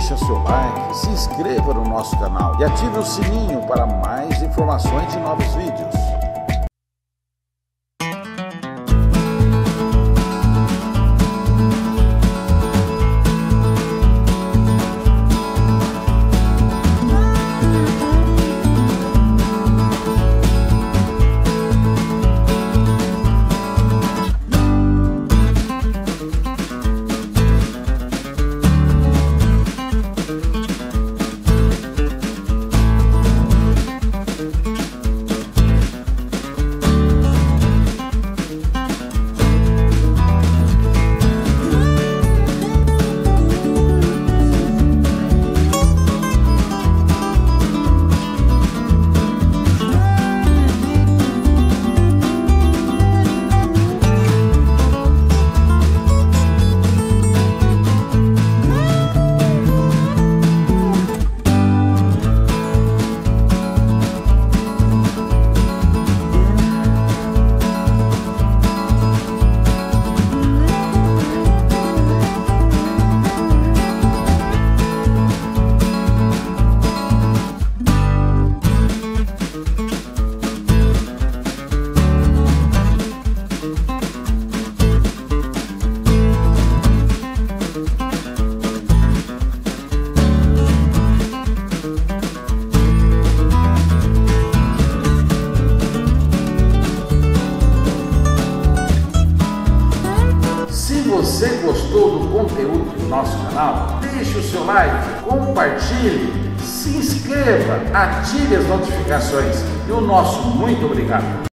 deixe o seu like, se inscreva no nosso canal e ative o sininho para mais informações de novos vídeos. Se você gostou do conteúdo do nosso canal, deixe o seu like, compartilhe, se inscreva, ative as notificações e o nosso muito obrigado.